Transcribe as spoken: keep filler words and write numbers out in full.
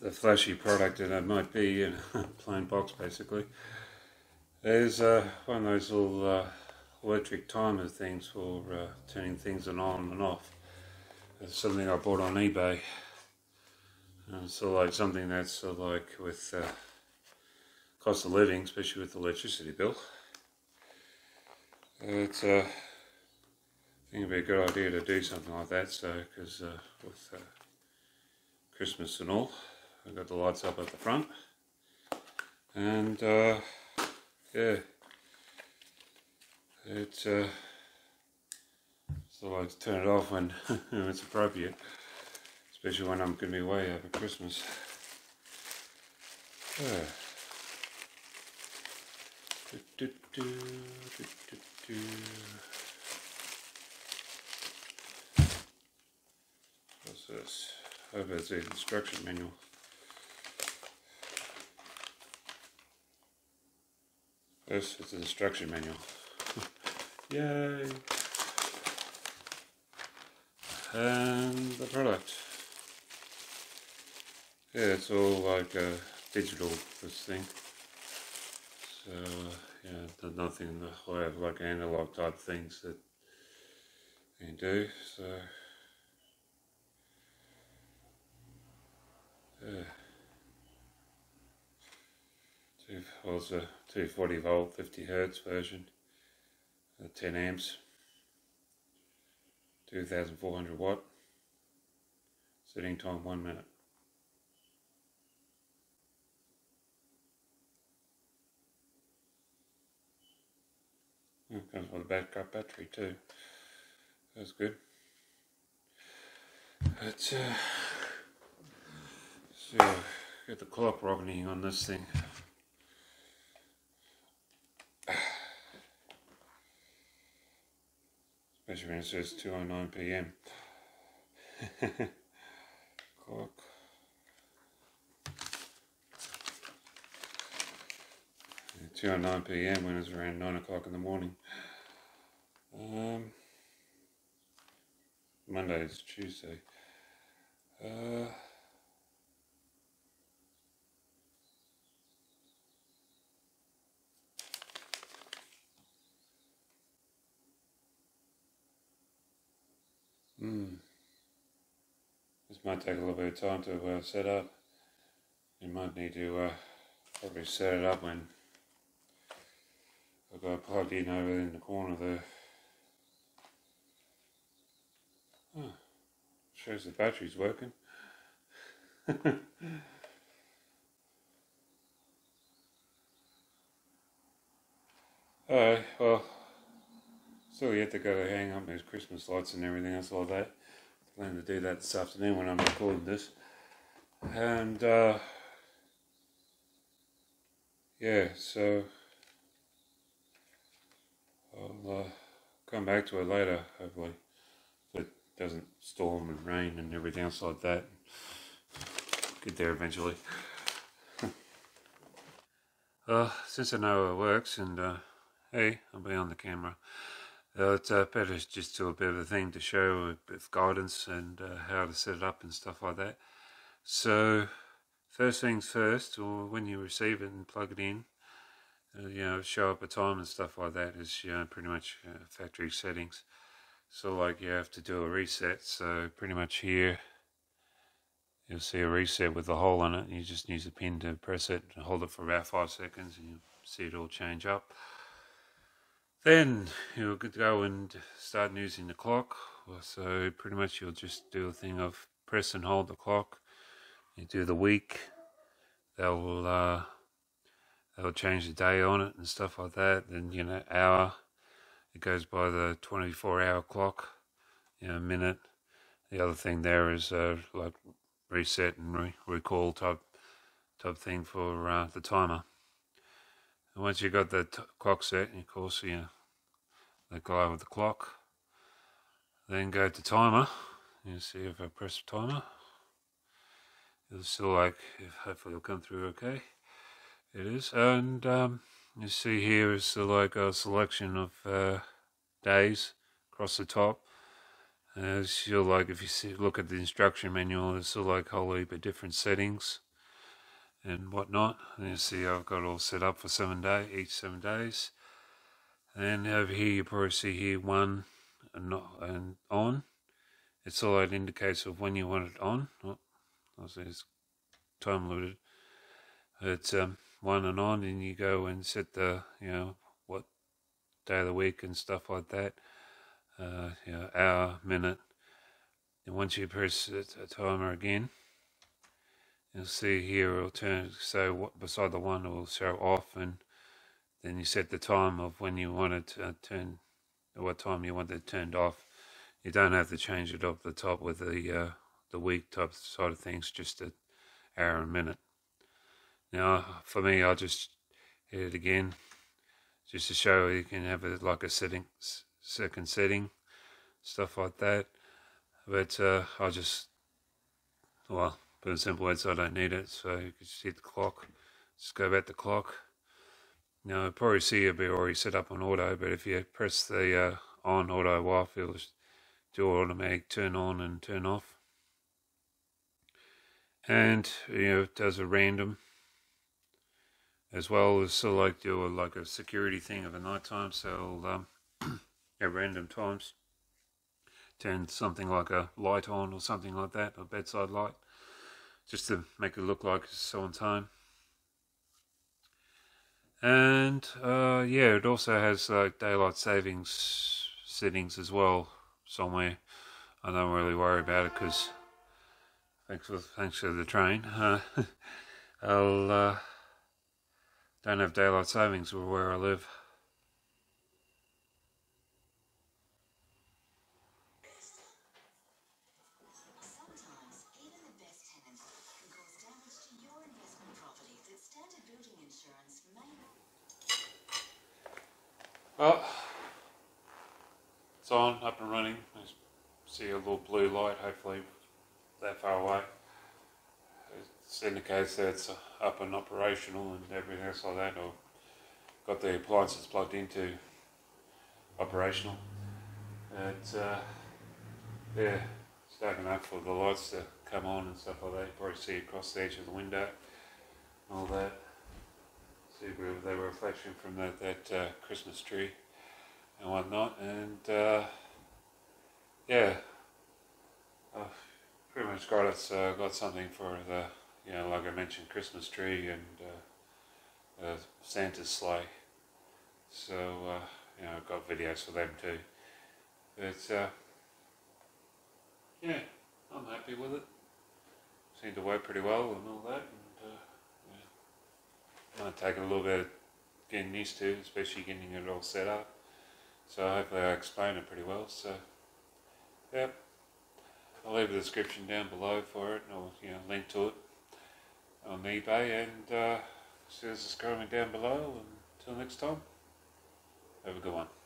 the flashy product that it might be in a plain box basically. There's uh, one of those little uh, electric timer things for uh, turning things on and off. It's something I bought on eBay. And it's sort of like something that's sort of like with uh, cost of living, especially with the electricity bill. It's uh, I think it'd be a good idea to do something like that, so because uh, with uh, Christmas and all, I've got the lights up at the front, and uh, yeah, it's uh, so I like to turn it off when it's appropriate, especially when I'm going to be away over Christmas. Yeah. Do, do, do, do, do, do. What's this? I hope it's the instruction manual. Yes, it's an instruction manual. Yay! And the product. Yeah, it's all like a digital, this thing. So, uh, yeah, nothing in the way of like analog type things that you can do. So, yeah. Two, well, it's a two forty volt, fifty hertz version, uh, ten amps, two thousand four hundred watt, setting time one minute. It comes with a backup battery too. That's good. Let's uh, so get the clock running on this thing. Especially when it says two oh nine p m Clock. two oh nine p m when it's around nine o'clock in the morning. Um, Monday is Tuesday. Uh, hmm. This might take a little bit of time to uh, set up. You might need to uh, probably set it up when I've got it plugged in over in the corner there. Oh, shows the battery's working. Alright, well, still yet to go to hang up those Christmas lights and everything else like that. I plan to do that this afternoon when I'm recording this. And, uh, yeah, so I'll uh, come back to it later, hopefully, so it doesn't storm and rain and everything else like that. Get there eventually. uh, since I know it works, and uh, hey, I'll be on the camera, uh, it's uh, better just do a bit of a thing to show a bit of guidance and uh, how to set it up and stuff like that. So, first things first, or when you receive it and plug it in, Uh, you know, show up a time and stuff like that is, you know, pretty much uh, factory settings. So like you have to do a reset, so pretty much here you'll see a reset with a hole in it. You just use a pin to press it and hold it for about five seconds and you'll see it all change up. Then you'll go and start using the clock. So pretty much you'll just do a thing of press and hold the clock. You do the week, they'll uh, they'll change the day on it and stuff like that. Then, you know, hour, it goes by the twenty-four hour clock, you know, minute. The other thing there is uh, like reset and re recall type type thing for uh, the timer. And once you've got the t clock set, and of course, you know, the guy with the clock, then go to timer. You see if I press timer, it'll still like, hopefully it'll come through okay. It is, and um, you see here is the, like a selection of uh, days across the top. As you'll like, if you see, look at the instruction manual, there's still like a whole heap of different settings and whatnot. And you see I've got it all set up for seven day, each seven days. And over here you probably see here one and, not, and on. It's all it indicates of when you want it on. Oh, obviously it's time limited. It's um, one and on, and you go and set the, you know, what day of the week and stuff like that. Uh, you know, hour, minute. And once you press a timer again, you'll see here it'll turn, so what, beside the one it will show off, and then you set the time of when you want it to uh, turn, or what time you want it turned off. You don't have to change it off the top with the uh, the week type side of things, just an hour and minute. Now for me, I'll just hit it again, just to show you can have it like a settings, second setting, stuff like that. But uh, I'll just, well, put in simple words, I don't need it, so you can just hit the clock, just go back to clock. Now you'll probably see it'll be already set up on auto, but if you press the uh, on auto off, it'll do automatic turn on and turn off. And, you know, it does a random, as well as still like do a, like a security thing of a night time, so it'll, um, at random times, turn something like a light on or something like that, a bedside light, just to make it look like someone's home. And uh, yeah, it also has like daylight savings settings as well somewhere. I don't really worry about it because thanks for thanks to the train, uh, I'll uh, don't have daylight savings where I live. Well, it's on, up and running. I see a little blue light, hopefully that far away. It indicates that it's up and operational and everything else like that, or got the appliances plugged into operational. It's uh, yeah, starting up for the lights to come on and stuff like that. You probably see across the edge of the window and all that. They were reflection from that, that uh, Christmas tree and whatnot, and uh, yeah, I've pretty much got it. So I've got something for the, you know, like I mentioned, Christmas tree and uh, uh, Santa's sleigh. So uh, you know, I've got videos for them too. But uh, yeah, I'm happy with it. Seemed to work pretty well and all that. Might take a little bit of getting used to, especially getting it all set up. So hopefully I explain it pretty well. So, yep. I'll leave a description down below for it, or you know, link to it on eBay. And uh, see what's coming down below. Until next time, have a good one.